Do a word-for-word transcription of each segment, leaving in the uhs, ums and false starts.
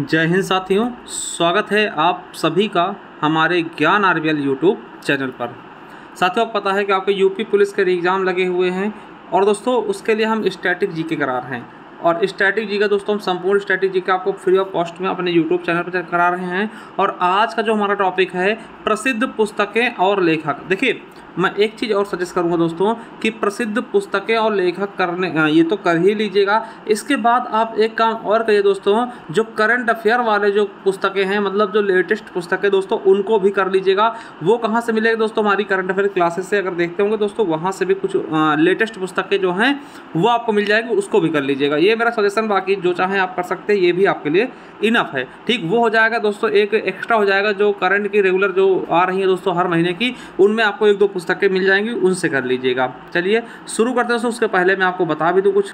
जय हिंद साथियों, स्वागत है आप सभी का हमारे ज्ञान आरबीएल यूट्यूब चैनल पर। साथियों आपको पता है कि आपके यूपी पुलिस के एग्ज़ाम लगे हुए हैं और दोस्तों उसके लिए हम स्टैटिक जीके करा रहे हैं और स्टैटिक जीके दोस्तों हम संपूर्ण स्टैटिक जीके आपको फ्री ऑफ कॉस्ट में अपने यूट्यूब चैनल पर करा रहे हैं। और आज का जो हमारा टॉपिक है प्रसिद्ध पुस्तकें और लेखक। देखिए मैं एक चीज़ और सजेस्ट करूंगा दोस्तों कि प्रसिद्ध पुस्तकें और लेखक करने ये तो कर ही लीजिएगा, इसके बाद आप एक काम और करिए दोस्तों, जो करंट अफेयर वाले जो पुस्तकें हैं मतलब जो लेटेस्ट पुस्तकें दोस्तों उनको भी कर लीजिएगा। वो कहाँ से मिलेगी दोस्तों, हमारी करंट अफेयर क्लासेस से अगर देखते होंगे दोस्तों वहाँ से भी कुछ लेटेस्ट पुस्तकें जो हैं वो आपको मिल जाएगी, उसको भी कर लीजिएगा। ये मेरा सजेशन, बाकी जो चाहें आप कर सकते हैं, ये भी आपके लिए इनफ है। ठीक, वो हो जाएगा दोस्तों, एक एक्स्ट्रा हो जाएगा जो करंट की रेगुलर जो आ रही है दोस्तों हर महीने की, उनमें आपको एक दो पुस्तकें मिल जाएंगी, उनसे कर लीजिएगा। चलिए शुरू करते हैं दोस्तों। उसके पहले मैं आपको बता भी दूं कुछ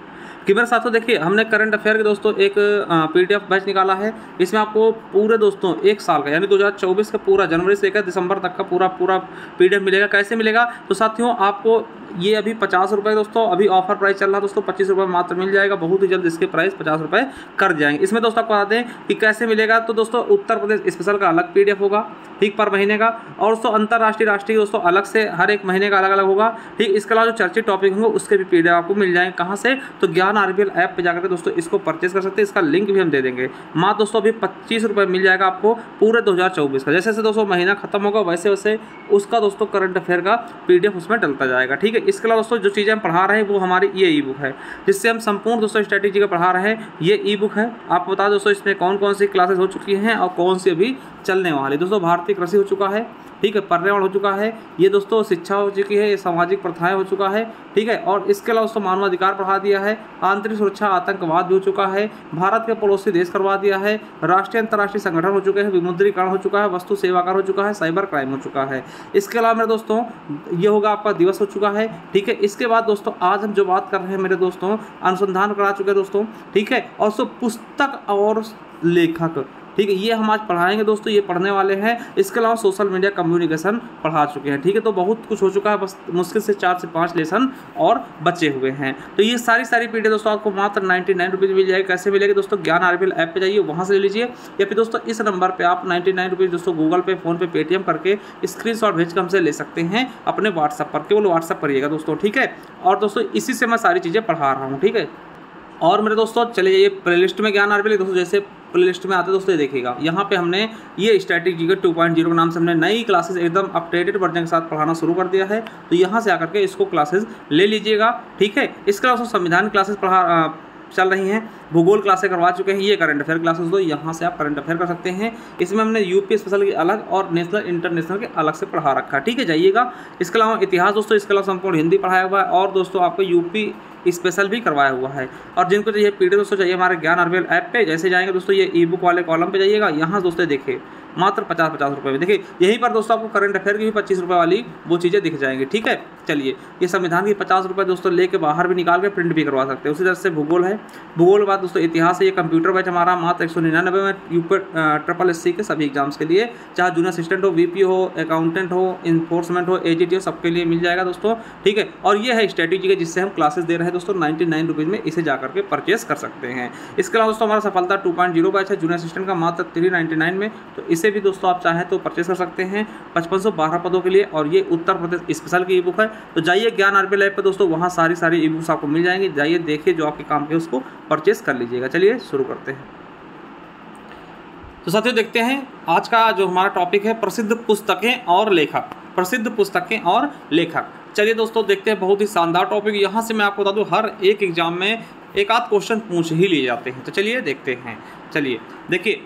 कि मेरे साथों देखिए हमने करंट अफेयर के दोस्तों एक पीडीएफ बैच निकाला है। इसमें आपको पूरे दोस्तों एक साल का यानी दो हज़ार चौबीस का पूरा जनवरी से लेकर दिसंबर तक का पूरा पूरा पीडीएफ मिलेगा। कैसे मिलेगा तो साथियों आपको ये अभी पचास रुपये दोस्तों अभी ऑफर प्राइस चल रहा है दोस्तों, पच्चीस रुपये मात्र मिल जाएगा। बहुत ही जल्द इसके प्राइस पचास रुपये कर जाएंगे। इसमें दोस्तों आपको बता दें कि कैसे मिलेगा तो दोस्तों उत्तर प्रदेश स्पेशल का अलग पीडीएफ होगा, ठीक, पर महीने का, और दोस्तों अंतर्राष्ट्रीय राष्ट्रीय दोस्तों अलग से हर एक महीने का अलग अलग होगा, ठीक। इसके अलावा जो चर्चित टॉपिक होंगे उसके भी पीडीएफ आपको मिल जाएंगे। कहाँ से तो ज्ञान आरबीएल ऐप पर जाकर दोस्तों इसको परचेस कर सकते हैं। इसका लिंक भी हम दे देंगे। माँ दोस्तों अभी पच्चीस रुपये मिल जाएगा आपको पूरे दो हज़ार चौबीस का। जैसे जैसे दोस्तों महीना खत्म होगा वैसे वैसे उसका दोस्तों करंट अफेयर का पीडीएफ उसमें डलता जाएगा, ठीक। इसके अलावा दोस्तों जो चीज़ें हम पढ़ा रहे हैं वो हमारी ये ई बुक है जिससे हम संपूर्ण दोस्तों स्ट्रैटेजी का पढ़ा रहे हैं। ये ई बुक है, आपको बता दोस्तों इसमें कौन कौन सी क्लासेस हो चुकी हैं और कौन सी अभी चलने वाली। दोस्तों भारतीय कृषि हो चुका है, ठीक है, पर्यावरण हो चुका है, ये दोस्तों शिक्षा हो चुकी है, ये सामाजिक प्रथाएं हो चुका है, ठीक है। और इसके अलावा दोस्तों मानवाधिकार पढ़ा दिया है, आंतरिक सुरक्षा आतंकवाद भी हो चुका है, भारत के पड़ोसी देश करवा दिया है, राष्ट्रीय अंतर्राष्ट्रीय संगठन हो चुके हैं, विमुद्रीकरण हो चुका है, वस्तु सेवा कर हो चुका है, साइबर क्राइम हो चुका है। इसके अलावा मेरे दोस्तों ये होगा आपका दिवस हो चुका है, ठीक है। इसके बाद दोस्तों आज हम जो बात कर रहे हैं मेरे दोस्तों अनुसंधान करा चुके हैं दोस्तों, ठीक है। और सो पुस्तक और लेखक, ठीक है, ये हम आज पढ़ाएंगे दोस्तों, ये पढ़ने वाले हैं। इसके अलावा सोशल मीडिया कम्युनिकेशन पढ़ा चुके हैं, ठीक है। तो बहुत कुछ हो चुका है, बस मुश्किल से चार से पाँच लेसन और बचे हुए हैं। तो ये सारी सारी पीडीएफ दोस्तों आपको मात्र नाइन्टी नाइन रुपीज़ मिल जाएगी। कैसे मिलेगी दोस्तों, ज्ञान आरबीएल ऐप पे जाइए, वहाँ से ले लीजिए, या फिर दोस्तों इस नंबर पर आप नाइन्टी नाइन रुपीज़ दोस्तों Google Pay, PhonePe, Paytm करके स्क्रीन शॉट भेज कर हमसे ले सकते हैं अपने व्हाट्सअप पर। केवल व्हाट्सअप करिएगा दोस्तों, ठीक है। और दोस्तों इसी से मैं सारी चीज़ें पढ़ा रहा हूँ, ठीक है। और मेरे दोस्तों चले जाइए प्ले लिस्ट में ज्ञान आरबीएल दोस्तों, जैसे प्ले लिस्ट में आते दोस्तों देखिएगा यहाँ पे हमने ये static GK two point zero के नाम से हमने नई क्लासेस एकदम अपडेटेड वर्जन के साथ पढ़ाना शुरू कर दिया है। तो यहाँ से आकर के इसको क्लासेस ले लीजिएगा, ठीक है। इसके अलावा दोस्तों संविधान क्लासेस पढ़ा आ, चल रही हैं, भूगोल क्लासेस करवा चुके हैं, ये करंट अफेयर क्लासेस तो यहाँ से आप करंट अफेयर कर सकते हैं। इसमें हमने यूपी स्पेशल के अलग और नेशनल इंटरनेशनल के अलग से पढ़ा रखा, ठीक है, जाइएगा। इसके अलावा इतिहास दोस्तों, इसके अलावा संपूर्ण हिंदी पढ़ाया हुआ है और दोस्तों आपको यूपी स्पेशल भी करवाया हुआ है। और जिनको चाहिए पीडीएफ दोस्तों चाहिए हमारे ज्ञान आरबीएल ऐप पे जैसे जाएंगे दोस्तों ये ई बुक वाले कॉलम पे जाइएगा, यहाँ दोस्तों देखिए मात्र पचास पचास रुपये में। देखिए यहीं पर दोस्तों आपको करंट अफेयर की भी पच्चीस रुपये वाली वो चीज़ें दिख जाएंगी, ठीक है। चलिए ये संविधान की पचास रुपये दोस्तों लेके बाहर भी निकाल के प्रिंट भी करवा सकते हैं। उसी तरह से भूगोल है, भूगोल के बाद दोस्तों इतिहास है, ये कंप्यूटर बैच हमारा मात्र एक सौ निन्यानवे में यूपी ट्रिपल एस सी के सभी एग्जाम्स के लिए, चाहे जूनियर असिस्टेंट हो, वीपी हो, अकाउंटेंट हो, इन्फोर्समेंट हो, एजीटी हो, सबके लिए मिल जाएगा दोस्तों, ठीक है। और ये है स्ट्रैटेजी जिससे हम क्लासेस दे रहे हैं दोस्तों नाइन्टी नाइन रुपीज़ में, इसे जाकर के परचेस कर सकते हैं। इसके अलावा दोस्तों हमारा सफलता टू पॉइंट जीरो बैच है जूनियर असिस्टेंट का मात्र थ्री नाइन्टी नाइन में, तो इसे भी दोस्तों आप चाहें तो परचेस कर सकते हैं पचपन सौ बारह पदों के लिए। और ये उत्तर प्रदेश स्पेशल की ई बुक है, तो जाइए ज्ञान आरबीएल ऐप पर दोस्तों, वहाँ सारी सारी ई बुक्स आपको मिल जाएंगी, जाइए देखिए जो आपके काम के उसको परचेस कर लीजिएगा। चलिए शुरू करते हैं। तो साथियों देखते हैं आज का जो हमारा टॉपिक है प्रसिद्ध पुस्तकें और लेखक, प्रसिद्ध पुस्तकें और लेखक। चलिए दोस्तों देखते हैं, बहुत ही शानदार टॉपिक। यहाँ से मैं आपको बता दूँ हर एक एग्जाम में एक आध क्वेश्चन पूछ ही लिए जाते हैं, तो चलिए देखते हैं। चलिए देखिए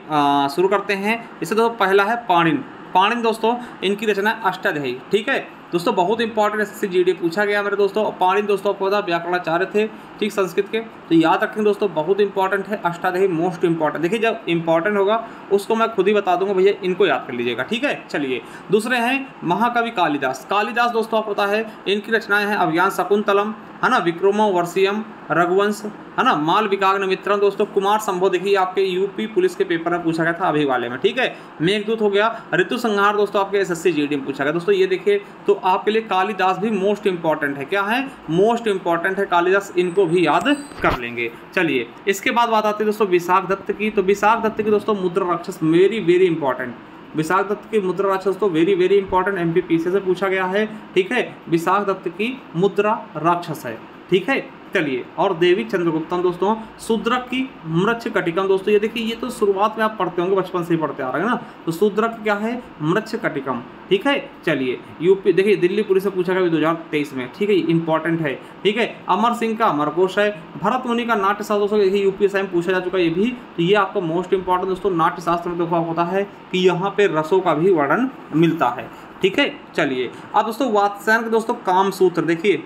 शुरू करते हैं। इससे दोस्तों पहला है पाणिनि। पाणिनि दोस्तों इनकी रचना अष्टाध्यायी, ठीक है दोस्तों, बहुत इंपॉर्टेंट इससे जीडी पूछा गया मेरे दोस्तों। पाणिनि दोस्तों आपको पता व्याकरणाचार्य थे, ठीक, संस्कृत के, तो याद रखें दोस्तों बहुत इंपॉर्टेंट है अष्टाध्यायी, मोस्ट इंपॉर्टेंट। देखिए जब इंपॉर्टेंट होगा उसको मैं खुद ही बता दूंगा, भैया इनको याद कर लीजिएगा, ठीक है। चलिए दूसरे हैं महाकवि कालिदास। कालिदास दोस्तों आपको पता है इनकी रचनाएँ हैं अभिज्ञान शकुंतलम, है ना, विक्रमोर्वशीयम, रघुवंश, है ना, माल विकाग्न मित्रम। दोस्तों कुमार संभव देखिए आपके यूपी पुलिस के पेपर में पूछा गया था अभी वाले में, ठीक है। मेघदूत हो गया, ऋतु संहार दोस्तों आपके एसएससी जीडी में पूछा गया। दोस्तों ये देखिए तो आपके लिए कालिदास भी मोस्ट इंपॉर्टेंट है, क्या है, मोस्ट इंपॉर्टेंट है कालिदास, इनको भी याद कर लेंगे। चलिए इसके बाद बात आती है दोस्तों विशाख दत्त की। तो विशाख दत्त की दोस्तों मुद्रा राक्षस very very important, Vishakh Dutt की मुद्रा राक्षस तो वेरी वेरी इंपॉर्टेंट एमपीपीसी से पूछा गया है, ठीक है। विशाख दत्त की मुद्रा राक्षस है, ठीक है। चलिए और देवी चंद्रगुप्तम दोस्तों, शूद्रक की मृच्छकटिकम। दोस्तों ये देखिए ये तो शुरुआत में आप पढ़ते होंगे, बचपन से ही पढ़ते आ रहे हैं ना। तो शूद्रक क्या है, मृच्छकटिकम, ठीक है। चलिए यूपी देखिए दिल्ली पुलिस से पूछा गया दो हज़ार तेईस में, ठीक है, इंपॉर्टेंट है, ठीक है। अमर सिंह का अमरकोश है, भरत मुनि का नाट्यशास्त्र दोस्तों देखिए यूपीएसआई में पूछा जा चुका है ये भी। तो ये आपका मोस्ट इंपॉर्टेंट दोस्तों नाट्यशास्त्र में देखो होता है कि यहाँ पे रसों का भी वर्णन मिलता है, ठीक है। चलिए अब दोस्तों वात्स्यायन के दोस्तों कामसूत्र, देखिए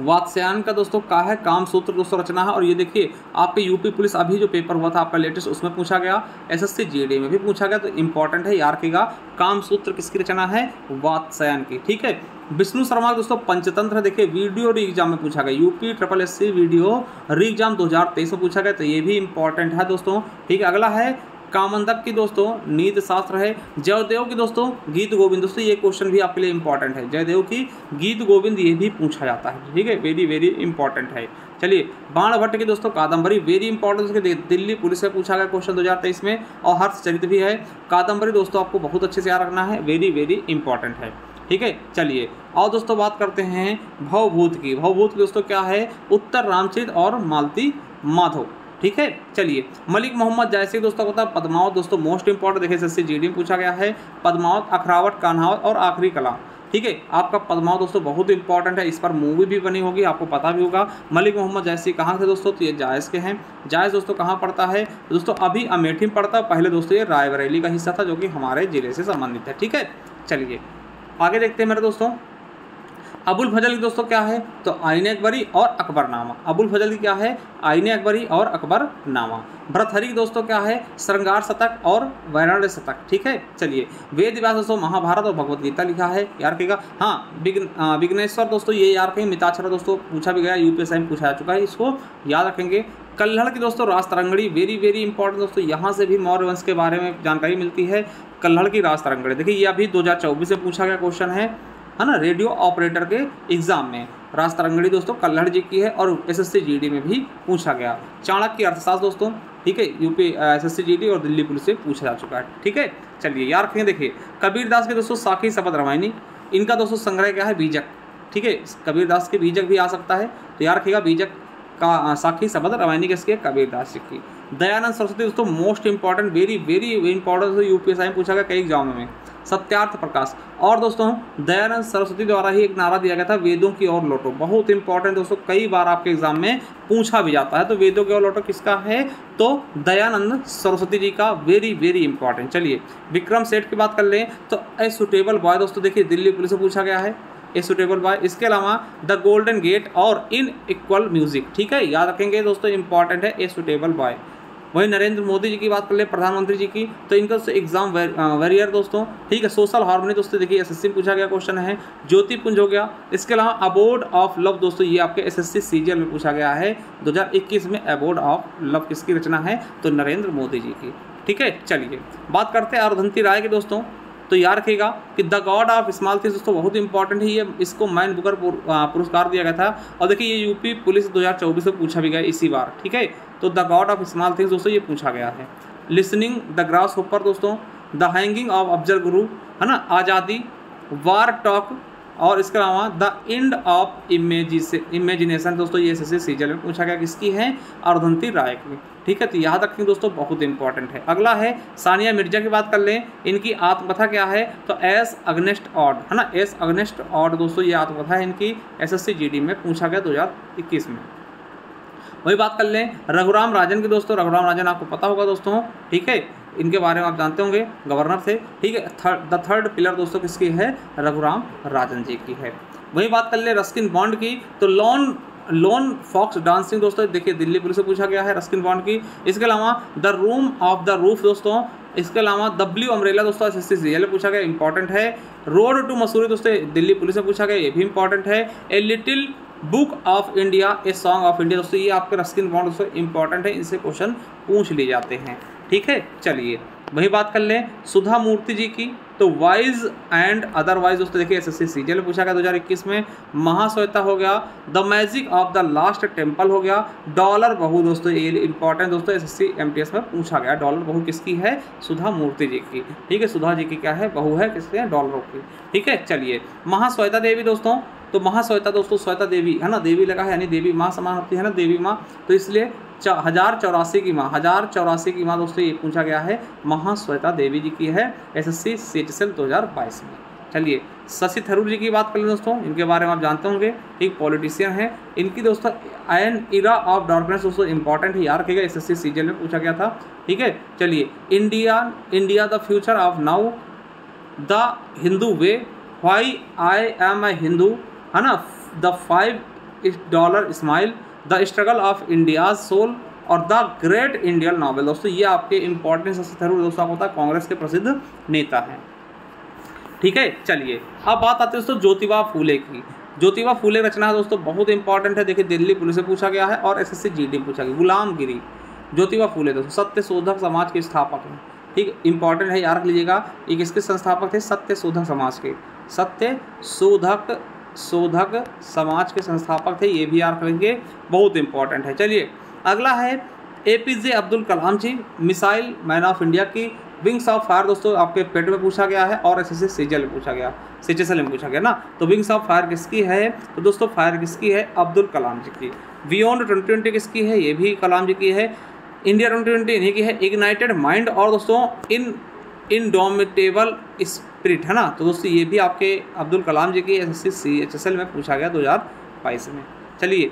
वात्स्यायन का दोस्तों का है कामसूत्र दोस्तों रचना है। और ये देखिए आपके यूपी पुलिस अभी जो पेपर हुआ था आपका लेटेस्ट, उसमें पूछा गया, एसएससी जीडी में भी पूछा गया, तो इंपॉर्टेंट है यार का कामसूत्र किसकी रचना है, वात्स्यायन की, ठीक है। विष्णु शर्मा दोस्तों पंचतंत्र, देखिए वीडियो री एग्जाम में पूछा गया, UP triple S C VDO re exam दो हज़ार तेईस में पूछा गया, तो ये भी इंपॉर्टेंट है दोस्तों, ठीक है। अगला है कामंदक की दोस्तों नीति शास्त्र है, जयदेव की दोस्तों गीत गोविंद। दोस्तों ये क्वेश्चन भी आपके लिए इंपॉर्टेंट है, जयदेव की गीत गोविंद ये भी पूछा जाता है, ठीक है, वेरी वेरी इंपॉर्टेंट है। चलिए बाणभट्ट की दोस्तों कादंबरी वेरी इंपॉर्टेंट, उसके दिल्ली पुलिस से पूछा गया क्वेश्चन दो हज़ार तेईस में। और हर्षचरित भी है, कादंबरी दोस्तों आपको बहुत अच्छे से याद रखना है, वेरी वेरी इंपॉर्टेंट है, ठीक है। चलिए और दोस्तों बात करते हैं भवभूत की। भवभूत की दोस्तों क्या है, उत्तर रामचरित और मालती माधो, ठीक है। चलिए मलिक मोहम्मद जैसे दोस्तों को पद्मावत दोस्तों मोस्ट इंपॉर्टेंट, देखिए एसएससी जीडी में पूछा गया है, पद्मावत, अखरावट, कान्हावत और आखिरी कलाम, ठीक है। आपका पद्मावत दोस्तों बहुत इंपॉर्टेंट है, इस पर मूवी भी बनी होगी, आपको पता भी होगा। मलिक मोहम्मद जायसी कहाँ थे दोस्तों, तो ये जायज़ के हैं। जायज़ दोस्तों कहाँ पड़ता है दोस्तों, अभी अमेठी में पड़ता है, पहले दोस्तों ये रायबरेली का हिस्सा था जो कि हमारे जिले से संबंधित है, ठीक है। चलिए आगे देखते हैं मेरे दोस्तों अबुल फजल की दोस्तों क्या है, तो आईने अकबरी और अकबरनामा। अबुल फजल की क्या है, आईने अकबरी और अकबरनामा। भर्तृहरि की दोस्तों क्या है, श्रृंगार शतक और वैराण्य शतक, ठीक है। चलिए वेद व्यास दोस्तों महाभारत और भगवत गीता लिखा है, यार कहेगा। हाँ विघ्न विघ्नेश्वर दोस्तों ये यार कहीं मिताक्षरा दोस्तों पूछा भी गया, यूपीएसआई में पूछा जा चुका है, इसको याद रखेंगे। कल्हड़ की दोस्तों राजतरंगड़ी वेरी वेरी इंपॉर्टेंट दोस्तों, यहाँ से भी मौर्य वंश के बारे में जानकारी मिलती है, कल्हड़ की राजतरंगड़ी। देखिए ये अभी दो हज़ार चौबीस से पूछा गया क्वेश्चन है है ना, रेडियो ऑपरेटर के एग्जाम में। राजतरंगड़ी दोस्तों कल्हड़ जी की है और एसएससी जीडी में भी पूछा गया। चाणक्य की अर्थशास्त्र दोस्तों, ठीक है, यूपी एसएससी जीडी और दिल्ली पुलिस से पूछा जा चुका है, ठीक है। चलिए यार रखें, देखिए कबीरदास के दोस्तों साखी शपथ रामायणी, इनका दोस्तों संग्रह क्या है, बीजक, ठीक है। कबीरदास के बीजक भी आ सकता है, तो यार रखेगा बीजक का साखी शपथ रामायणी किसके, कबीरदास जी की। दयानंद सरस्वती दोस्तों most important, very very important, UPSI में पूछा गया कई एग्जाम में। सत्यार्थ प्रकाश और दोस्तों दयानंद सरस्वती द्वारा ही एक नारा दिया गया था, वेदों की ओर लौटो, बहुत इंपॉर्टेंट दोस्तों, कई बार आपके एग्जाम में पूछा भी जाता है। तो वेदों की ओर लौटो किसका है, तो दयानंद सरस्वती जी का, वेरी वेरी इंपॉर्टेंट। चलिए विक्रम सेठ की बात कर लें तो ए सुटेबल बॉय दोस्तों देखिए दिल्ली पुलिस से पूछा गया है, ए सुटेबल बॉय। इसके अलावा द गोल्डन गेट और इन इक्वल म्यूजिक, ठीक है, याद रखेंगे दोस्तों, इंपॉर्टेंट है ए सुटेबल बॉय। वही नरेंद्र मोदी जी की बात कर ले, प्रधानमंत्री जी की, तो इनका एग्जाम वेरियर दोस्तों, ठीक है। सोशल हार्मनी दोस्तों देखिए एसएससी में पूछा गया क्वेश्चन है, ज्योतिपुंज हो गया। इसके अलावा अबोर्ड ऑफ लव दोस्तों ये आपके एसएससी सीजीएल में पूछा गया है दो हज़ार इक्कीस में। अबोर्ड ऑफ लव किसकी रचना है, तो नरेंद्र मोदी जी की, ठीक है। चलिए बात करते हैं अरुंधति राय के दोस्तों, तो याद रखिएगा कि the god of small things दोस्तों बहुत इंपॉर्टेंट है, ये इसको मैन बुकर पुरस्कार दिया गया था। और देखिए ये यूपी पुलिस दो हज़ार चौबीस से पूछा भी गया इसी बार, ठीक है। तो the god of small things दोस्तों ये पूछा गया है। लिसनिंग द ग्रास होपर दोस्तों, the hanging of Afzal Guru, है ना, आज़ादी, वार टॉक, और इसके अलावा द एंड ऑफ इमेजिनेशन दोस्तों ये एसएससी सीजीएल में पूछा गया, किसकी है, अरुंधति राय की, ठीक है। तो याद रखें दोस्तों, बहुत इंपॉर्टेंट है। अगला है सानिया मिर्जा की बात कर लें, इनकी आत्मकथा क्या है, तो एस अगेंस्ट ऑड, है ना, एस अगेंस्ट ऑड दोस्तों ये आत्मकथा है इनकी, एसएससी जीडी में पूछा गया दो हज़ार इक्कीस में। वही बात कर लें रघुराम राजन की दोस्तों, रघुराम राजन आपको पता होगा दोस्तों, ठीक है, इनके बारे में आप जानते होंगे, गवर्नर थे, ठीक है। थर्ड द थर्ड पिलर दोस्तों किसकी है, रघुराम राजन जी की है। वही बात कर ले रस्किन बॉन्ड की, तो लॉन लॉन फॉक्स डांसिंग दोस्तों देखिए दिल्ली पुलिस से पूछा गया है, रस्किन बॉन्ड की। इसके अलावा the room of the roof दोस्तों, इसके अलावा डब्ल्यू अम्ब्रेला दोस्तों एसएससी सीजीएल में पूछा गया, इंपॉर्टेंट है। रोड टू मसूरी दोस्तों दिल्ली पुलिस से पूछा गया, ये भी इंपॉर्टेंट है। A little book of India, a song of India. दोस्तों ये आपके रस्किन बॉन्ड दोस्तों इंपॉर्टेंट है, इनसे क्वेश्चन पूछ लिए जाते हैं। ठीक है, चलिए वही बात कर लें सुधा मूर्ति जी की, तो वाइज एंड अदरवाइज। दोस्तों देखिए एस एस सी सीजीएल में पूछा गया दो हज़ार इक्कीस में, महाश्वेता हो गया, the magic of the last temple हो गया, डॉलर बहू दोस्तों ये इंपॉर्टेंट दोस्तों S S C M T S में पूछा गया। डॉलर बहू किसकी है? सुधा मूर्ति जी की। ठीक है, सुधा जी की क्या है, बहू है, किसकी है, डॉलर की। ठीक है, चलिए महाश्वेता देवी दोस्तों, तो महाश्वेता दोस्तों श्वेता देवी है ना, देवी लगा है यानी देवी माँ समान होती है ना, देवी माँ, तो इसलिए हज़ार चौरासी की माँ, हज़ार चौरासी की माँ दोस्तों ये पूछा गया है, महाश्वेता देवी जी की है, एसएससी सीजीएल दो हज़ार बाईस में। चलिए शशि थरूर जी की बात कर लें दोस्तों, इनके बारे में आप जानते होंगे, एक पॉलिटिशियन है। इनकी दोस्तों एन इरा ऑफ डार्कनेस दोस्तों इंपॉर्टेंट है, याद रखिएगा, एसएससी सीजीएल में पूछा गया था। ठीक है, चलिए India, India the future of now, the Hindu way, why I am a Hindu है ना, the five dollar smile, the struggle of India's soul और द ग्रेट इंडियन नॉवेल। दोस्तों ये आपके इंपॉर्टेंट शशि थरूर दोस्तों आपको पता है कांग्रेस के प्रसिद्ध नेता हैं। ठीक है, चलिए अब बात आती है दोस्तों ज्योतिबा फूले की। ज्योतिबा फूले रचना दोस्तों बहुत इंपॉर्टेंट है, देखिए दिल्ली पुलिस से पूछा गया है और एसएससी जीडी पूछा गया। गुलामगिरी, ज्योतिबा फूले दोस्तों सत्यशोधक समाज के स्थापक हैं। ठीक, इंपॉर्टेंट है, याद रख लीजिएगा, ये किसके संस्थापक थे, सत्यशोधक समाज के, सत्यशोधक शोधक समाज के संस्थापक थे, ये भी याद करेंगे, बहुत इंपॉर्टेंट है। चलिए अगला है APJ Abdul Kalam ji, missile man of India की, विंग्स ऑफ फायर दोस्तों आपके पेट में पूछा गया है और एसएससी सीजीएल में पूछा गया, सीजीएल में पूछा गया ना, तो विंग्स ऑफ फायर किसकी है, तो दोस्तों फायर किसकी है, अब्दुल कलाम जी की। बियॉन्ड ट्वेंटी ट्वेंटी किसकी है, ये भी कलाम जी की है। इंडिया ट्वेंटी ट्वेंटी इन्हीं की है। इग्नाइटेड माइंड और दोस्तों इन इनडोमिटेबल स्पिरिट है ना, तो दोस्तों ये भी आपके अब्दुल कलाम जी की एसएससी सीजीएल में पूछा गया दो हज़ार बाईस में। चलिए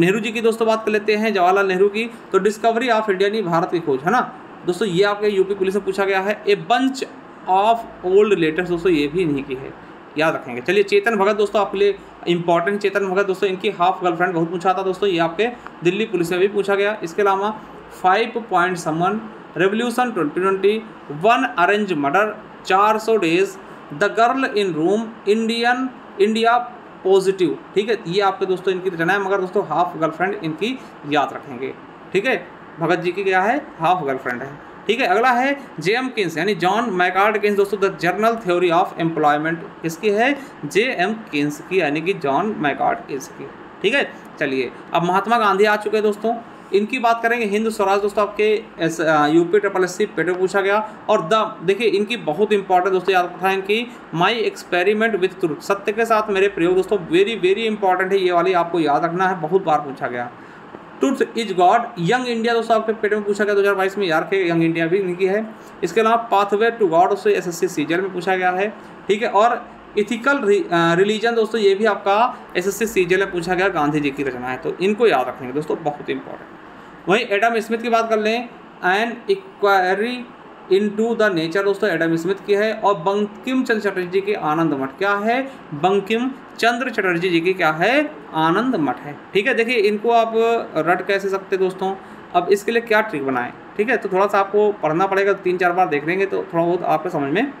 नेहरू जी की दोस्तों बात कर लेते हैं, जवाहरलाल नेहरू की, तो डिस्कवरी ऑफ इंडिया यानी भारत की खोज है ना दोस्तों, ये आपके यूपी पुलिस में पूछा गया है। A bunch of old letters दोस्तों ये भी इन्हीं की है, याद रखेंगे। चलिए चेतन भगत दोस्तों आपके लिए इंपॉर्टेंट, चेतन भगत दोस्तों इनकी हाफ गर्लफ्रेंड बहुत पूछा था दोस्तों, ये आपके दिल्ली पुलिस में भी पूछा गया। इसके अलावा five point someone, revolution twenty twenty, one arranged murder, चार सौ days, the girl in room, Indian India positive. ठीक है, ये आपके दोस्तों इनकी रचना है, मगर दोस्तों हाफ गर्लफ्रेंड इनकी याद रखेंगे। ठीक है, भगत जी की क्या है, हाफ गर्लफ्रेंड है। ठीक है, अगला है जे एम किन्स यानी जॉन मैकार्ड किन्स दोस्तों, the general theory of employment किसकी है, जे एम किन्स की यानी कि जॉन मैकार्ड किन्स की। ठीक है, चलिए अब महात्मा गांधी आ चुके हैं दोस्तों, इनकी बात करेंगे। हिंद स्वराज दोस्तों आपके UP triple S C PET पूछा गया और द देखिए इनकी बहुत इंपॉर्टेंट दोस्तों याद रखा है इनकी, माय एक्सपेरिमेंट विद ट्रुथ, सत्य के साथ मेरे प्रयोग दोस्तों वेरी वेरी इंपॉर्टेंट है, ये वाली आपको याद रखना है, बहुत बार पूछा गया। Truth is God, young India दोस्तों आपके पेट में पूछा गया दो हज़ार बाईस में, यार के यंग इंडिया भी इनकी है। इसके अलावा पाथवे टू गॉड दोस्तों एस एस सी सीजीएल में पूछा गया है। ठीक है, और इथिकल रिलीजन दोस्तों ये भी आपका एस एस सी सीजीएल में पूछा गया, गांधी जी की रचना है, तो इनको याद रखेंगे दोस्तों, बहुत इंपॉर्टेंट। वहीं एडम स्मिथ की बात कर लें, an inquiry into the nature दोस्तों एडम स्मिथ की है, और बंकिम चंद्र चटर्जी की आनंद मठ क्या है, बंकिम चंद्र चटर्जी जी की क्या है, आनंद मठ है। ठीक है, देखिए इनको आप रट कैसे सकते दोस्तों, अब इसके लिए क्या ट्रिक बनाएं। ठीक है, तो थोड़ा सा आपको पढ़ना पड़ेगा, तीन चार बार देख लेंगे तो थोड़ा बहुत आपको समझ में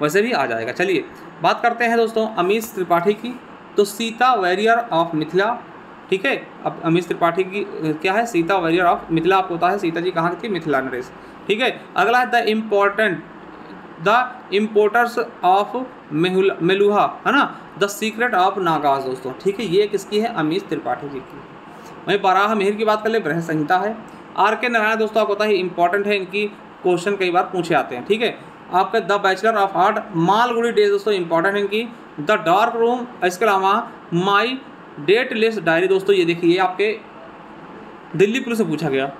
वैसे भी आ जाएगा। चलिए बात करते हैं दोस्तों अमीश त्रिपाठी की, तो सीता वॉरियर ऑफ मिथिला। ठीक है, अब अमीश त्रिपाठी की क्या है, सीता वॉरियर ऑफ मिथिला आपको होता है, सीता जी कहाँ की, मिथिला नरेश। ठीक है, अगला है the important the importers of Meluha है ना, द सीक्रेट ऑफ नागास दोस्तों। ठीक है, ये किसकी है, अमीश त्रिपाठी जी की। वहीं बाराह मेहर की बात कर ले, बृहद संहिता है। आर के नारायण दोस्तों आपको पता है इंपॉर्टेंट है, इनकी क्वेश्चन कई बार पूछे आते हैं। ठीक है, आपका the bachelor of art, Malgudi days दोस्तों इंपॉर्टेंट है इनकी, द डार्क रूम। इसके अलावा माई डेट लेस डायरी दोस्तों ये देखिए ये आपके दिल्ली पुलिस से पूछा गया।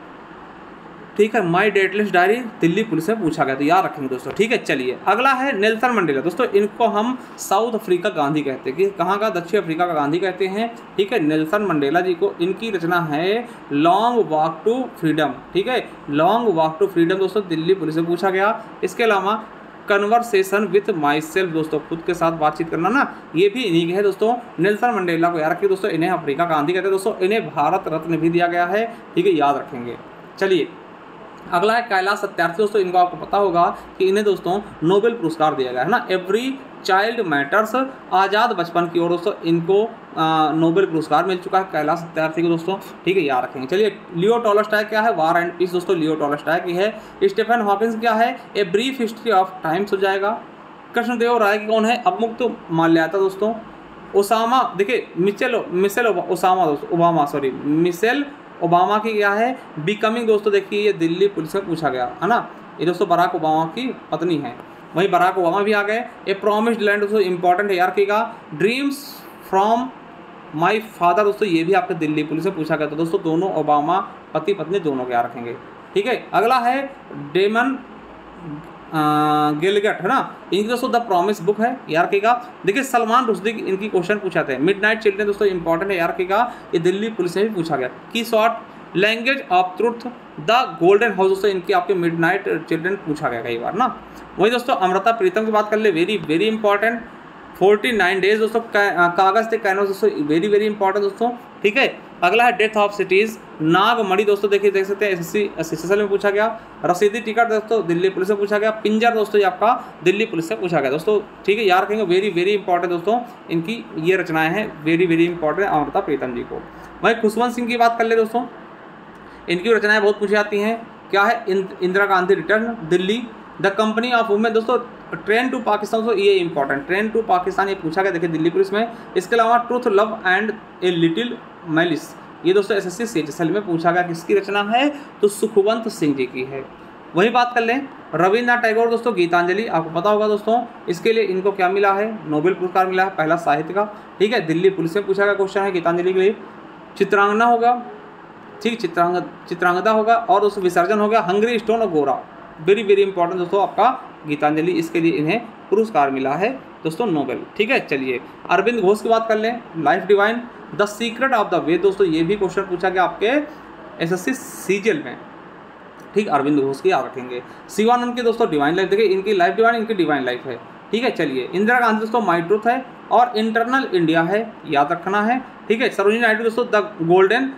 ठीक है, my dateless diary Delhi police से पूछा गया, तो याद रखेंगे दोस्तों। ठीक है, चलिए अगला है नेल्सन मंडेला दोस्तों, इनको हम साउथ अफ्रीका गांधी कहते हैं, कि कहाँ का, दक्षिण अफ्रीका का गांधी कहते हैं। ठीक है, नेल्सन मंडेला जी को, इनकी रचना है लॉन्ग वॉक टू फ्रीडम। ठीक है, लॉन्ग वॉक टू फ्रीडम दोस्तों दिल्ली पुलिस से पूछा गया। इसके अलावा कन्वर्सेशन विथ माई सेल्फ दोस्तों, खुद के साथ बातचीत करना ना, ये भी इन्हीं के है दोस्तों। नेल्सन मंडेला को याद रखिए दोस्तों, इन्हें अफ्रीका गांधी कहते हैं दोस्तों, इन्हें भारत रत्न भी दिया गया है। ठीक है, याद रखेंगे। चलिए अगला है कैलाश सत्यार्थी दोस्तों, इनको आपको पता होगा कि इन्हें दोस्तों नोबेल पुरस्कार दिया गया है ना, एवरी चाइल्ड मैटर्स, आज़ाद बचपन की ओर, दोस्तों इनको नोबेल पुरस्कार मिल चुका है कैलाश सत्यार्थी को दोस्तों, ठीक है याद रखेंगे। चलिए लियो टॉलस्टॉय क्या है, वार एंड पीस दोस्तों लियो टॉलस्टॉय की है। स्टीफन हॉकिंस क्या है, a brief history of times हो जाएगा। कृष्णदेव राय कौन है, अबमुक्त माल्याता दोस्तों। ओसामा देखिए मिचेल मिसेल ओसामा दोस्तों ओबामा सॉरी मिसेल ओबामा की क्या है, बिकमिंग दोस्तों, देखिए ये दिल्ली पुलिस में पूछा गया है ना, ये दोस्तों बराक ओबामा की पत्नी है। वहीं बराक ओबामा भी आ गए। ए प्रॉमिस्ड लैंड दोस्तों इंपॉर्टेंट है यार कीगा। ड्रीम्स फ्रॉम माय फादर दोस्तों ये भी आपके दिल्ली पुलिस से पूछा गया था दोस्तों, दोनों ओबामा पति पत्नी दोनों क्या रखेंगे, ठीक है। अगला है डेमन गिलगट है ना, इनकी दोस्तों द प्रॉमिस बुक है यार कीगा। देखिए सलमान रुश्दी इनकी क्वेश्चन पूछाते हैं। मिडनाइट चिल्ड्रन दोस्तों इंपॉर्टेंट है यार कीगा, ये दिल्ली पुलिस से भी पूछा गया। की short language of truth the golden house दोस्तों, इनकी आपके मिडनाइट चिल्ड्रन पूछा गया कई बार ना। वही दोस्तों अमृता प्रीतम की बात कर ले, very very important. Forty nine days दोस्तों कागज थे कैनवस दोस्तों, वेरी वेरी इंपॉर्टेंट दोस्तों, ठीक है। अगला है डेथ ऑफ सिटीज, नागमणि दोस्तों, देखिए देख सकते हैं एस एस सी एसएसएल में पूछा गया। रसीदी टिकट दोस्तों दिल्ली पुलिस से पूछा गया। पिंजर दोस्तों ये आपका दिल्ली पुलिस से पूछा गया दोस्तों, ठीक है याद रखेंगे। वेरी वेरी इंपॉर्टेंट दोस्तों इनकी ये रचनाएं हैं, very very important Amrita Pritam ji को। वहीं खुशवंत सिंह की बात कर ले दोस्तों, इनकी रचनाएँ बहुत पूछी जाती हैं। क्या है, Indira Gandhi return Delhi, the company of women दोस्तों, ट्रेन टू पाकिस्तान दोस्तों ये इंपॉर्टेंट, ट्रेन टू पाकिस्तान ये पूछा गया देखिए दिल्ली पुलिस में। इसके अलावा truth love and a little malice ये दोस्तों एस एस सी सीएचएसएल में पूछा गया, किसकी रचना है तो सुखवंत सिंह जी की है। वही बात कर लें रविन्द्रनाथ टैगोर दोस्तों गीतांजलि, आपको पता होगा दोस्तों, इसके लिए इनको क्या मिला है, नोबेल पुरस्कार मिला है पहला साहित्य का, ठीक है दिल्ली पुलिस में पूछा गया क्वेश्चन है गीतांजलि के लिए। चित्रांगना होगा, ठीक चित्रांग चित्रांगदा होगा, और दोस्तों विसर्जन होगा, हंगरी स्टोन और गोरा, वेरी वेरी इंपॉर्टेंट दोस्तों आपका गीतांजलि, इसके लिए इन्हें पुरस्कार मिला है दोस्तों नोबेल, ठीक है। चलिए अरविंद घोष की बात कर लें, life divine, the secret of the way दोस्तों ये भी क्वेश्चन पूछा गया आपके एसएससी सीजीएल में, ठीक अरविंद घोष की याद रखेंगे। शिवानंद के दोस्तों डिवाइन लाइफ, देखिए इनकी लाइफ डिवाइन इनकी डिवाइन लाइफ है, ठीक है। चलिए इंदिरा गांधी दोस्तों माई ट्रूथ है, और इंटरनल इंडिया है याद रखना है, ठीक है। सरोजिनी नायडू दोस्तों द गोल्डन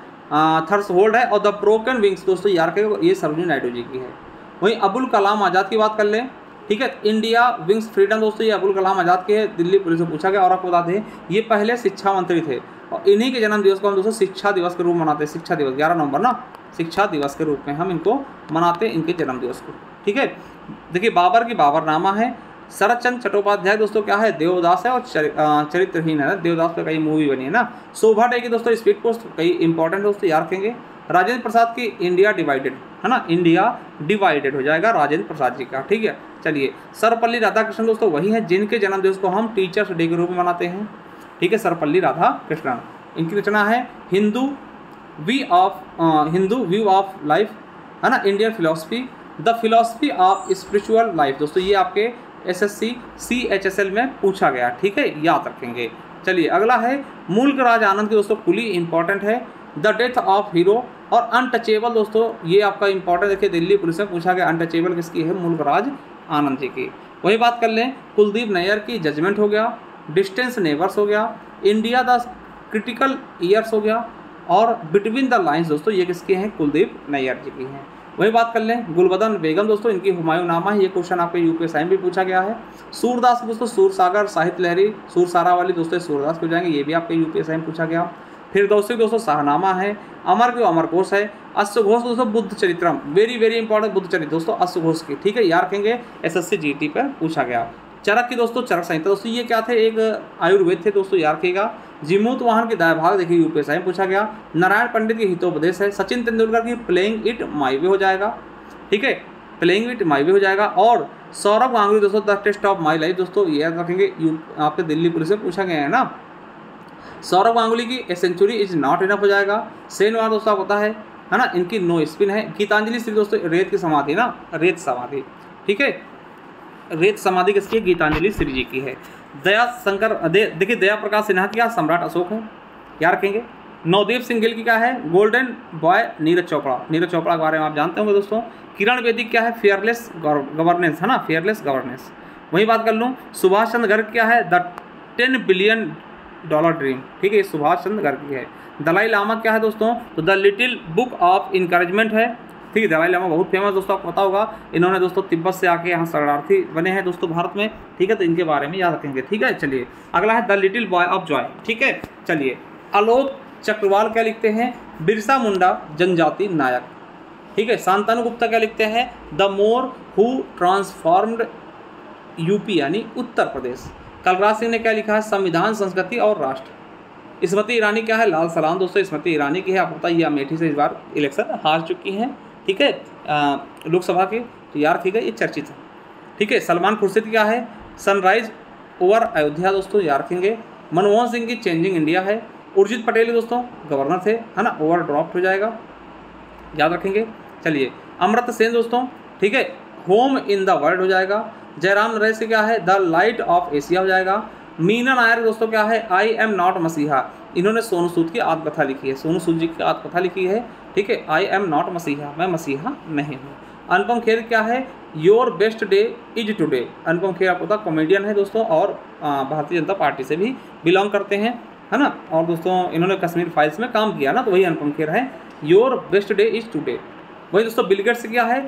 थर्स होल्ड है, और द ब्रोकन विंग्स दोस्तों याद रखेंगे ये सरोजिनी नायडू जी की है। वहीं अबुल कलाम आज़ाद की बात कर लें, ठीक है इंडिया विंग्स फ्रीडम दोस्तों ये अबुल कलाम आज़ाद के हैं, दिल्ली पुलिस से पूछा गया। और आपको बता दें ये पहले शिक्षा मंत्री थे, और इन्हीं के जन्म दिवस को हम दोस्तों शिक्षा दिवस के रूप में मनाते हैं, शिक्षा दिवस ग्यारह नवंबर ना, शिक्षा दिवस के रूप में हम इनको मनाते हैं इनके जन्म दिवस को, ठीक है। देखिए बाबर की बाबरनामा है, शरदचंद्र चट्टोपाध्याय दोस्तों क्या है, देवदास है, और चर, चरित्रहीन है, देवदास पर कई मूवी बनी है ना। शोभा डे की दोस्तों स्पीड पोस्ट कई इंपॉर्टेंट दोस्तों याद रखेंगे। राजेंद्र प्रसाद की इंडिया डिवाइडेड है ना, इंडिया डिवाइडेड हो जाएगा राजेंद्र प्रसाद जी का, ठीक है। चलिए सर्वपल्ली राधाकृष्णन दोस्तों वही हैं जिनके जन्मदिवस को हम टीचर्स डे के रूप में मनाते हैं, ठीक है सर्वपल्ली राधाकृष्णन। इनकी रचना है Hindu v of Hindu view of life है ना, Indian philosophy, the philosophy of spiritual life दोस्तों ये आपके S S C C H S L में पूछा गया, ठीक है याद रखेंगे। चलिए अगला है मुल्क राज आनंद की दोस्तों कुली इंपॉर्टेंट है, द डेथ ऑफ हीरो और अनटचेबल दोस्तों ये आपका इंपॉर्टेंट, देखिए दिल्ली पुलिस में पूछा गया। अनटचेबल किसकी है, मुल्क राज आनंद जी की। वही बात कर लें कुलदीप नैयर की जजमेंट हो गया, डिस्टेंस नेवर्स हो गया, इंडिया द क्रिटिकल ईयर्स हो गया, और बिटवीन द लाइन्स दोस्तों ये किसके हैं, कुलदीप नैयर जी की हैं। वही बात कर लें गुलबदन बेगम दोस्तों, इनकी हुमायूं नामा है, ये क्वेश्चन आपके यूपीएसआई में भी पूछा गया है। सूरदास दोस्तों सूरसागर साहित्य लहरी सूरसारा वाली दोस्तों सूरदास हो जाएंगे, ये भी आपके यूपीएसआई में पूछा गया। फिर दोस्तों दोस्तों शाहनामा है, अमर के अमर कोश है, अश्व घोष दोस्तों Buddha Charitram, very very important Buddha Charitra दोस्तों अश्व घोष की, ठीक है याद रखेंगे एसएससी जीटी पर पूछा गया। चरक की दोस्तों चरक संहिता दोस्तों ये क्या थे, एक आयुर्वेद थे दोस्तों याद रखेगा। जीमूत वाहन के दाएं भाग देखिए यूपीएसआई में पूछा गया। नारायण पंडित के हितोपदेश है। सचिन तेंदुलकर की प्लेइंग इट माय वे हो जाएगा, ठीक है प्लेइंग इट माय वे हो जाएगा। और सौरभ गांगुली दोस्तों the test of my life दोस्तों याद रखेंगे आपके दिल्ली पुलिस से पूछा गया है ना। सौरभ गांगुली की a century is not enough हो जाएगा। सेनवार दोस्तों आपको पता है है ना, इनकी नो स्पिन है। गीतांजलि सिंह दोस्तों रेत की समाधि ना, रेत समाधि, ठीक है रेत समाधि किसकी, गीतांजलि सिंह जी की है। दया शंकर देखिए दया प्रकाश सिन्हा की क्या सम्राट अशोक है याद रखेंगे। नवदीप सिंह गिल की क्या है गोल्डन बॉय नीरज चोपड़ा, नीरज चोपड़ा के बारे में आप जानते होंगे दोस्तों। किरण बेदी क्या है फेयरलेस गवर्नेंस है ना, फेयरलेस गवर्नेंस। वही बात कर लूँ सुभाष चंद्र गर्ग क्या है the ten billion dollar dream, ठीक है सुभाष चंद्र गर्ग की है। दलाई लामा क्या है दोस्तों तो the little book of encouragement है। ठीक है। दलाई लामा बहुत फेमस दोस्तों, आपको पता होगा, इन्होंने दोस्तों तिब्बत से आके यहाँ शरणार्थी बने हैं दोस्तों भारत में, ठीक है। तो इनके बारे में याद रखेंगे, ठीक है। चलिए अगला है the little boy of joy, ठीक है। चलिए आलोक चक्रवाल क्या लिखते हैं, बिरसा मुंडा जनजाति नायक, ठीक है। शांतनु गुप्ता क्या लिखते हैं, the more who transformed UP यानी उत्तर प्रदेश। कलराज सिंह ने क्या लिखा है, संविधान संस्कृति और राष्ट्र। स्मृति ईरानी क्या है, लाल सलाम दोस्तों स्मृति ईरानी की है, आपको पता है ये अमेठी से इस बार इलेक्शन हार चुकी हैं, ठीक है, लोकसभा के, तो यार ठीक है ये चर्चित है, ठीक है। सलमान खुर्शीद क्या है, सनराइज ओवर अयोध्या दोस्तों याद रखेंगे। मनमोहन सिंह की चेंजिंग इंडिया है। उर्जित पटेल दोस्तों गवर्नर थे, है ना, ओवर ड्रॉप्ट हो जाएगा, याद रखेंगे। चलिए अमर्त्य सेन दोस्तों, ठीक है, होम इन द वर्ल्ड हो जाएगा। जयराम नरेश क्या है, द लाइट ऑफ एशिया हो जाएगा। मीना नायर दोस्तों क्या है, आई एम नॉट मसीहा, इन्होंने सोनू सूद की आत्मकथा लिखी है, सोनू सूद जी की आत्मकथा लिखी है, ठीक है। आई एम नॉट मसीहा, मैं मसीहा नहीं हूँ। अनुपम खेर क्या है, your best day is today. Anupam Kher आपको पता कॉमेडियन है दोस्तों और भारतीय जनता पार्टी से भी बिलोंग करते हैं, है ना, और दोस्तों इन्होंने कश्मीर फाइल्स में काम किया ना, तो वही अनुपम खेर है। Your best day is today. वही दोस्तों बिल गेट्स क्या है,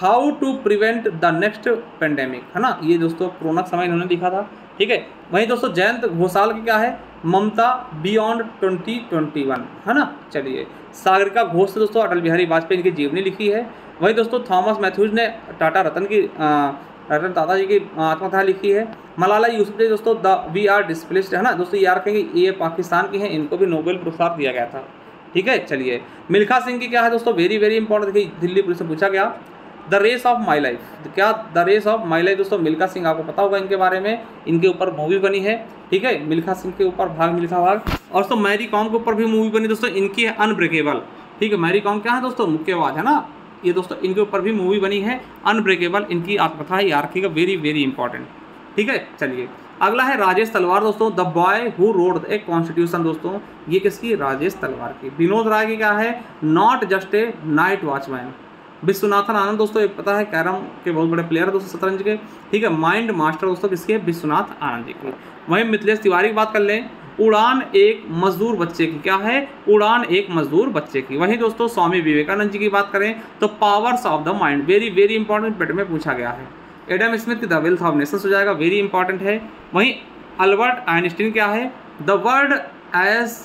how to prevent the next pandemic, है ना, ये दोस्तों कोरोना के समय इन्होंने लिखा था, ठीक है। वहीं दोस्तों जयंत घोषाल की क्या है, Mamata beyond twenty twenty one, है ना। चलिए सागरिका घोष दोस्तों अटल बिहारी वाजपेयी इनकी जीवनी लिखी है। वहीं दोस्तों थॉमस मैथ्यूज ने टाटा रतन की रतन टाटा जी की आत्मकथा लिखी है। मलाला यूसुफजई दोस्तों द वी आर डिस्प्लेस्ड, है ना दोस्तों याद रखेंगे, ये पाकिस्तान की हैं, इनको भी नोबेल पुरस्कार दिया गया था, ठीक है। चलिए मिल्खा सिंह की क्या है दोस्तों, वेरी वेरी इंपॉर्टेंट, देखिए दिल्ली पुलिस से पूछा गया the race of my life, क्या the race of my life दोस्तों मिल्खा सिंह, आपको पता होगा इनके बारे में, इनके ऊपर मूवी बनी है, ठीक है, मिल्खा सिंह के ऊपर भाग मिल्खा भाग। और दोस्तों मैरी कॉम के ऊपर भी मूवी बनी दोस्तों, इनकी है अनब्रेकेबल, ठीक है। मैरी कॉम क्या है दोस्तों, मुक्केबाज, है ना, ये दोस्तों इनके ऊपर भी मूवी बनी है, अनब्रेकेबल इनकी आत्मकथा है, यार ठीक है, वेरी वेरी इंपॉर्टेंट, ठीक है। चलिए अगला है राजेश तलवार दोस्तों, the boy who wrote a constitution दोस्तों, ये किसकी, राजेश तलवार की। विनोद राय की क्या है, not just a night watchman. Viswanathan Anand दोस्तों ये पता है कैरम के बहुत बड़े प्लेयर दोस्तों शतरंज के, ठीक है, माइंड मास्टर दोस्तों किसके, विश्वनाथ आनंद जी के। वहीं मिथिलेश तिवारी की बात कर लें, उड़ान एक मजदूर बच्चे की क्या है, उड़ान एक मजदूर बच्चे की। वहीं दोस्तों स्वामी विवेकानंद जी की बात करें तो powers of the mind, very very important पेट में पूछा गया है। एडम स्मिथ की द वेल्थ ऑफ नेशंस हो जाएगा, वेरी इंपॉर्टेंट है। वहीं अल्बर्ट आइंस्टीन क्या है, the world as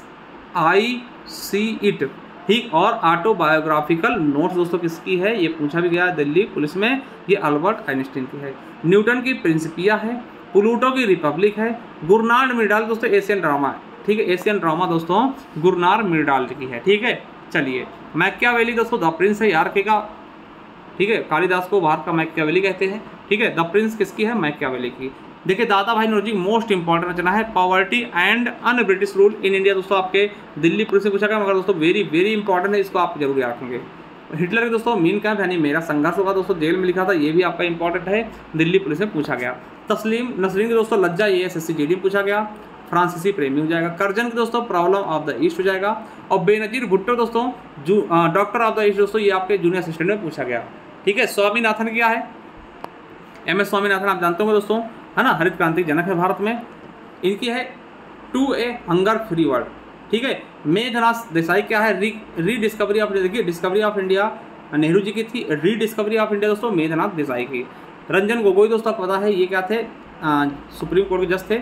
I see it, ठीक, और ऑटोबायोग्राफिकल नोट्स दोस्तों किसकी है, ये पूछा भी गया दिल्ली पुलिस में, ये अल्बर्ट आइंस्टीन की है। न्यूटन की प्रिंसिपिया है, प्लूटो की रिपब्लिक है। गुरनार्ड मिर्डाल दोस्तों एशियन ड्रामा, ठीक है, एशियन ड्रामा दोस्तों गुरनार्ड मिर्डाल की है, ठीक है। चलिए मैकियावेली दोस्तों द प्रिंस है, यार का, ठीक है, कालिदास को भारत का मैकियावेली कहते हैं, ठीक है। द प्रिंस किसकी है, मैकियावेली की। देखिए दादा भाई नौरोजी मोस्ट इंपॉर्टेंट रचना है, poverty and un British rule in India दोस्तों आपके दिल्ली पुलिस से पूछा गया, मगर दोस्तों वेरी वेरी इंपॉर्टेंट है, इसको आप जरूर याद रखेंगे। हिटलर के दोस्तों मीन कैम्प यानी मेरा संघर्ष होगा दोस्तों जेल में लिखा था, ये भी आपका इंपॉर्टेंट है, दिल्ली पुलिस से पूछा गया। तस्लीम नसरीन के दोस्तों लज्जा ये S S C G D में पूछा गया, फ्रांसीसी प्रेमी हो जाएगा। कर्जन के दोस्तों प्रॉब्लम ऑफ द ईस्ट हो जाएगा। और बेनजीर भुट्टो दोस्तों डॉक्टर ऑफ द ईस्ट दोस्तों ये आपके जूनियर असिस्टेंट में पूछा गया, ठीक है। स्वामीनाथन क्या है, एम एस स्वामीनाथन आप जानते होंगे दोस्तों, है ना, हरित क्रांति जनक है भारत में। इनकी है to a hunger free world, ठीक है। मेघनाथ देसाई क्या है, री रीडिस्कवरी ऑफ, देखिए discovery of India Nehru ji की थी, रीडिस्कवरी ऑफ इंडिया दोस्तों मेघनाथ देसाई की। रंजन गोगोई दोस्तों पता है ये क्या थे, आ, सुप्रीम कोर्ट के जज थे,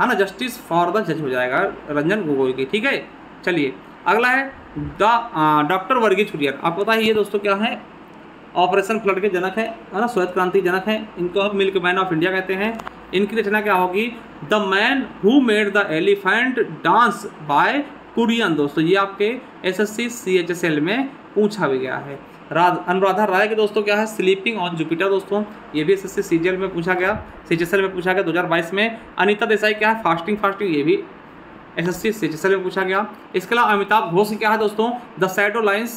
है ना, जस्टिस फॉर द जज हो जाएगा रंजन गोगोई की, ठीक है। चलिए अगला है द डॉक्टर वर्गीज कुरियन, आपको पता है ये दोस्तों क्या है, ऑपरेशन फ्लड के जनक है, है ना, श्वेत क्रांति जनक है, इनको हम मिल्क मैन ऑफ इंडिया कहते हैं। इनकी रचना क्या होगी, the man who made the elephant dance by Kurien दोस्तों, ये आपके एसएससी सीएचएसएल में पूछा भी गया है। अनुराधा राय के दोस्तों क्या है, स्लीपिंग ऑन जुपिटर दोस्तों, ये भी एसएससी सीजीएल में पूछा गया, सीएचएसएल में पूछा गया दो हज़ार बाईस में। अनिता देसाई क्या है, फास्टिंग फास्टिंग, ये भी एसएससी सीएचएसएल में पूछा गया। इसके अलावा अमिताभ घोष क्या है दोस्तों, the shadow lines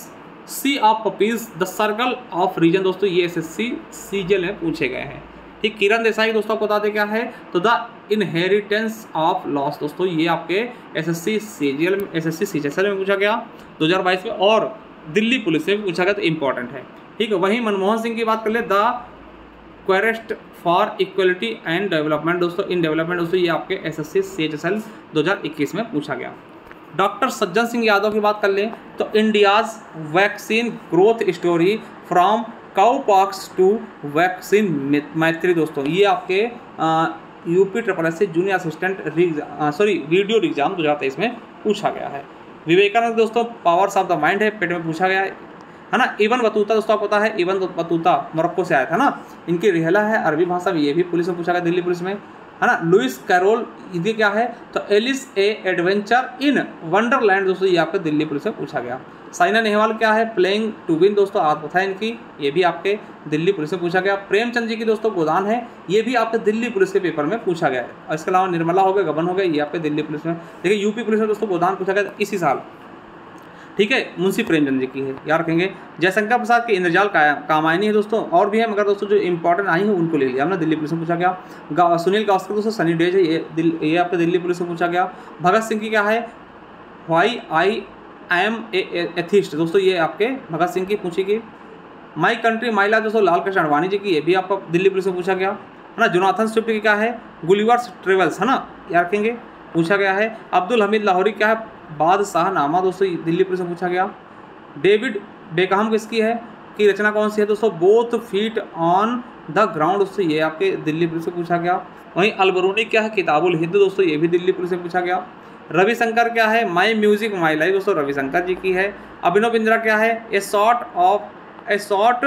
sea of poppies the circle of reason दोस्तों, ये एसएससी सीजीएल में पूछे गए हैं, ठीक। किरण देसाई दोस्तों आपको बता दें क्या है, तो द इनहेरिटेंस ऑफ लॉस दोस्तों, ये आपके एसएससी सीजीएल में एसएससी सीजीएल में पूछा गया दो हज़ार बाईस में, और दिल्ली पुलिस में पूछा गया, तो इंपॉर्टेंट है, ठीक है। वहीं मनमोहन सिंह की बात कर ले, the quest for equality and development दोस्तों, इन डेवलपमेंट दोस्तों ये आपके एसएससी सीजीएल दो हज़ार इक्कीस में पूछा गया। डॉक्टर सज्जन सिंह यादव की बात कर लें तो India's vaccine growth story from cowpox to vaccine Maitri. दोस्तों ये आपके यूपी ट्रिपल एस से junior assistant sorry video exam दो हज़ार तेईस में पूछा गया है। विवेकानंद दोस्तों पावर्स ऑफ द माइंड है, पेट में पूछा गया है है ना। इवन बतूता दोस्तों आपको पता है, इवन बतूता मोरक्को से आया था ना, इनकी रिहला है अरबी भाषा में, ये भी पुलिस में पूछा गया, दिल्ली पुलिस में है ना। लुइस कैरोल ये क्या है तो Alice a adventure in wonderland दोस्तों ये आपके दिल्ली पुलिस में पूछा गया। साइना नेहवाल क्या है प्लेइंग टू विन दोस्तों आपको पता है इनकी, ये भी आपके दिल्ली पुलिस में पूछा गया। प्रेमचंद जी की दोस्तों गोदान है, ये भी आपके दिल्ली पुलिस के पेपर में पूछा गया है। और इसके अलावा निर्मला हो गया, गबन हो गया, ये आपके दिल्ली पुलिस में। देखिए यूपी पुलिस में दोस्तों गोदान पूछा गया इसी साल, ठीक है। मुंशी प्रेमचंद जी की है, याद रखेंगे। जयशंकर प्रसाद के इंद्रजाल का, कामायनी है दोस्तों, और भी है मगर दोस्तों जो इंपॉर्टेंट आई है उनको ले लिया हमने, दिल्ली पुलिस में पूछा गया। गा, सुनील गावस्कर दोस्तों सनी डेज है, ये दिल, ये आपके दिल्ली पुलिस में पूछा गया। भगत सिंह की क्या है why I am a atheist दोस्तों ये आपके भगत सिंह की पूछी गई। माई कंट्री माई लाइफ दोस्तों लाल कृष्ण आडवाणी जी की, ये भी आपका दिल्ली पुलिस में पूछा गया है ना। जोनाथन स्विफ्ट की क्या है गुलिवर्स ट्रेवल्स है ना, याद रखेंगे पूछा गया है। अब्दुल हमीद लाहौरी क्या है बादशाहनामा दोस्तों दिल्ली पुलिस में पूछा गया। डेविड बेकहम किसकी है की रचना कौन सी है दोस्तों both feet on the ground दोस्तों ये आपके दिल्ली पुलिस से पूछा गया। वहीं अलबरूनी क्या है किताबुल हिंद दोस्तों ये भी दिल्ली पुलिस से पूछा गया। रविशंकर क्या है माई म्यूजिक माई लाइफ दोस्तों रविशंकर जी की है। अभिनव बिंद्रा क्या है a short of a short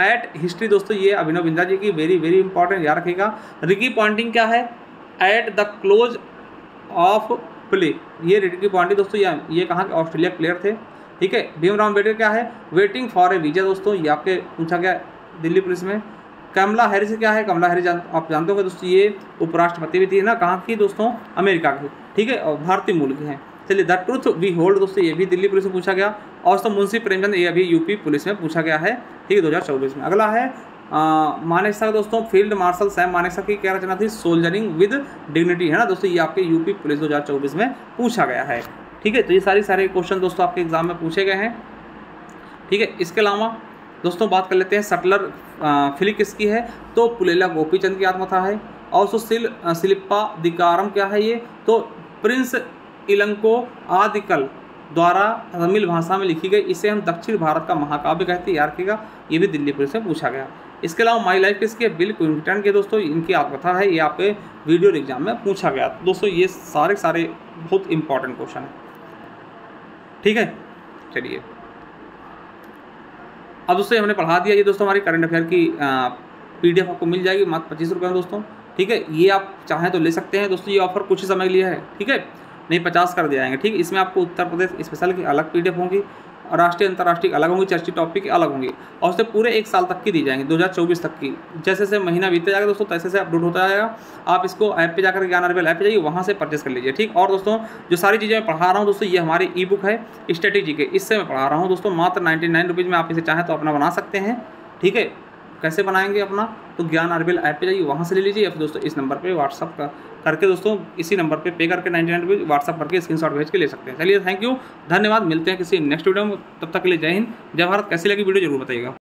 at history दोस्तों ये अभिनव बिंद्रा जी की, वेरी वेरी इंपॉर्टेंट याद रखेगा। रिकी पॉन्टिंग क्या है at the close of play, ये रिकी पॉन्टिंग दोस्तों ये ये कहाँ के ऑस्ट्रेलिया प्लेयर थे, ठीक है। भीमराव अम्बेडकर क्या है वेटिंग फॉर ए वीजा दोस्तों ये आपके पूछा गया दिल्ली पुलिस में। कमला हैरिस क्या है कमला हैरिस जान, आप जानते होंगे दोस्तों ये उपराष्ट्रपति भी थी ना, कहाँ की दोस्तों अमेरिका की, ठीक है, और भारतीय मूल की हैं। चलिए द ट्रूथ वी होल्ड दोस्तों ये भी दिल्ली पुलिस में पूछा गया। और दोस्तों मुंशी प्रेमचंद ये अभी यूपी पुलिस में पूछा गया है, ठीक है, दो हज़ार चौबीस में। अगला है मानेकशॉ दोस्तों, फील्ड मार्शल सैम मानेकशॉ की क्या रचना थी सोल्जरिंग विद डिग्निटी है ना दोस्तों ये आपके यूपी पुलिस दो हज़ार चौबीस में पूछा गया है, ठीक है। तो ये सारे सारे क्वेश्चन दोस्तों आपके एग्जाम में पूछे गए हैं, ठीक है। इसके अलावा दोस्तों बात कर लेते हैं सटलर फिल्म किसकी है तो पुलेला गोपीचंद की आत्मकथा है। और सो सिल सिलिप्पा दिकारम क्या है ये तो प्रिंस इलंको आदिकल द्वारा तमिल भाषा में लिखी गई, इसे हम दक्षिण भारत का महाकाव्य कहते हैं, याद रखिएगा, ये भी दिल्ली पुलिस से पूछा गया। इसके अलावा माई लाइफ किसके बिल क्लिंटन के दोस्तों इनकी आत्मकथा है, ये आपके वीडियो एग्जाम में पूछा गया। दोस्तों ये सारे सारे बहुत इंपॉर्टेंट क्वेश्चन है, ठीक है। चलिए अब दोस्तों हमने पढ़ा दिया, ये दोस्तों हमारी करंट अफेयर की पीडीएफ आपको मिल जाएगी मात्र पच्चीस रुपये में दोस्तों, ठीक है। ये आप चाहें तो ले सकते हैं दोस्तों, ये ऑफर कुछ ही समय के लिए है, ठीक है, नहीं पचास कर दिया जाएंगे, ठीक। इसमें आपको उत्तर प्रदेश स्पेशल की अलग पीडीएफ होंगी, राष्ट्रीय अंतर्राष्ट्रीय अलग होंगी, चर्चित टॉपिक अलग होंगे, और उससे पूरे एक साल तक की दी जाएंगे दो हज़ार चौबीस तक की। जैसे जैसे महीना बीतता जाएगा दोस्तों तैसे से अपलोड होता जाएगा। आप इसको ऐप पे जाकर ज्ञान अर्बल ऐप पे जाइए, वहाँ से परचेस कर लीजिए, ठीक। और दोस्तों जो सारी चीज़ें मैं पढ़ा रहा हूँ दोस्तों ये हमारी ई बुक है स्ट्रेटेजी के, इससे मैं पढ़ा रहा हूँ दोस्तों मात्र नाइन्टी नाइन रुपीज़ में। आप इसे चाहें तो अपना बना सकते हैं, ठीक है। कैसे बनाएंगे अपना तो ज्ञान अर्बल ऐप पे जाइए, वहाँ से ले लीजिए, या फिर दोस्तों इस नंबर पे व्हाट्सअप कर, करके दोस्तों इसी नंबर पे पे करके नाइन्टी नाइन रुपीज़ व्हाट्सअप करके स्क्रीनशॉट भेज के ले सकते हैं। चलिए थैंक यू, धन्यवाद, मिलते हैं किसी नेक्स्ट वीडियो में, तब तक के लिए जय हिंद जय भारत। कैसी लगी वीडियो जरूर बताइएगा।